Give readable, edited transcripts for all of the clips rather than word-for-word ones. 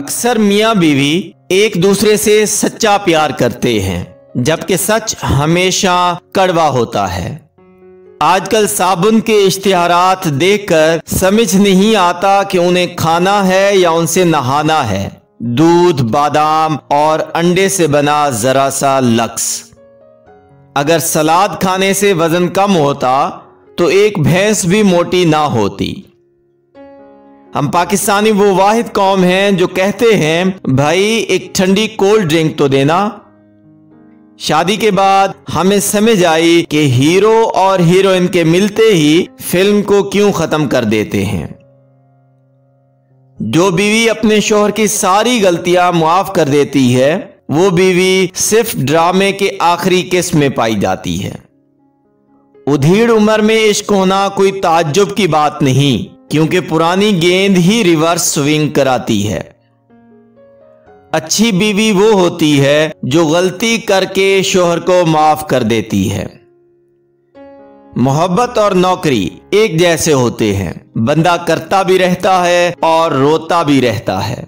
अक्सर मियाँ बीवी एक दूसरे से सच्चा प्यार करते हैं, जबकि सच हमेशा कड़वा होता है। आजकल साबुन के इश्तिहारात देखकर समझ नहीं आता कि उन्हें खाना है या उनसे नहाना है। दूध, बादाम और अंडे से बना जरा सा लक्स। अगर सलाद खाने से वजन कम होता तो एक भैंस भी मोटी ना होती। हम पाकिस्तानी वो वाहिद कौम हैं जो कहते हैं, भाई एक ठंडी कोल्ड ड्रिंक तो देना। शादी के बाद हमें समझ आई कि हीरो और हीरोइन के मिलते ही फिल्म को क्यों खत्म कर देते हैं। जो बीवी अपने शोहर की सारी गलतियां माफ कर देती है, वो बीवी सिर्फ ड्रामे के आखिरी किस्म में पाई जाती है। उधेड़ उम्र में इश्क होना कोई ताज्जुब की बात नहीं, क्योंकि पुरानी गेंद ही रिवर्स स्विंग कराती है। अच्छी बीवी वो होती है जो गलती करके शोहर को माफ कर देती है। मोहब्बत और नौकरी एक जैसे होते हैं, बंदा करता भी रहता है और रोता भी रहता है।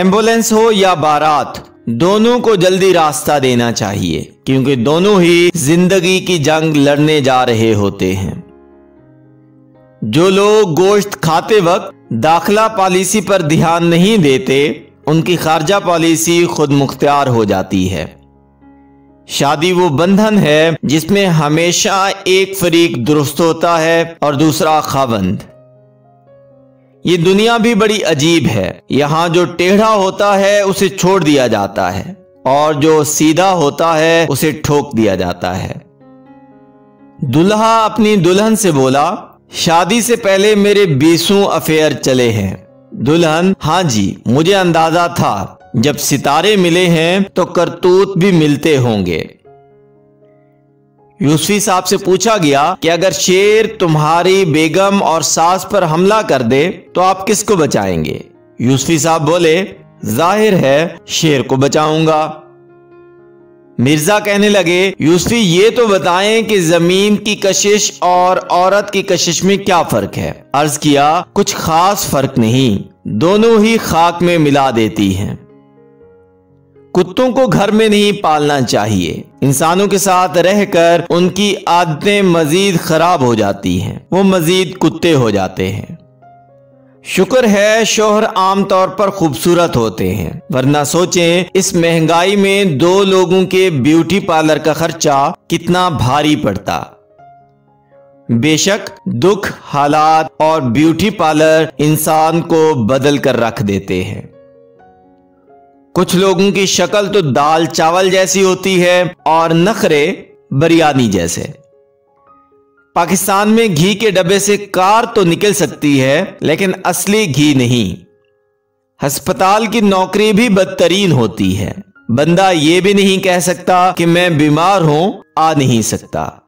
एम्बुलेंस हो या बारात, दोनों को जल्दी रास्ता देना चाहिए, क्योंकि दोनों ही जिंदगी की जंग लड़ने जा रहे होते हैं। जो लोग गोश्त खाते वक्त दाखिला पॉलिसी पर ध्यान नहीं देते, उनकी खारजा पॉलिसी खुद मुख्तियार हो जाती है। शादी वो बंधन है जिसमें हमेशा एक फरीक दुरुस्त होता है और दूसरा खावंद। ये दुनिया भी बड़ी अजीब है। यहाँ जो टेढ़ा होता है उसे छोड़ दिया जाता है और जो सीधा होता है उसे ठोक दिया जाता है। दुल्हा अपनी दुल्हन से बोला, शादी से पहले मेरे 20 अफेयर चले हैं। दुल्हन, हाँ जी, मुझे अंदाजा था, जब सितारे मिले हैं तो करतूत भी मिलते होंगे। यूसुफी साहब से पूछा गया कि अगर शेर तुम्हारी बेगम और सास पर हमला कर दे तो आप किसको बचाएंगे? यूसुफी साहब बोले, जाहिर है शेर को बचाऊंगा। मिर्जा कहने लगे, यूसुफी ये तो बताएं कि जमीन की कशिश और औरत की कशिश में क्या फर्क है? अर्ज किया, कुछ खास फर्क नहीं, दोनों ही खाक में मिला देती हैं। कुत्तों को घर में नहीं पालना चाहिए, इंसानों के साथ रहकर उनकी आदतें मजीद खराब हो जाती हैं, वो मजीद कुत्ते हो जाते हैं। शुक्र है शोहर आमतौर पर खूबसूरत होते हैं, वरना सोचें इस महंगाई में दो लोगों के ब्यूटी पार्लर का खर्चा कितना भारी पड़ता। बेशक दुख, हालात और ब्यूटी पार्लर इंसान को बदल कर रख देते हैं। कुछ लोगों की शक्ल तो दाल चावल जैसी होती है और नखरे बिरयानी जैसे। पाकिस्तान में घी के डब्बे से कार तो निकल सकती है, लेकिन असली घी नहीं। अस्पताल की नौकरी भी बदतरीन होती है, बंदा ये भी नहीं कह सकता कि मैं बीमार हूं, आ नहीं सकता।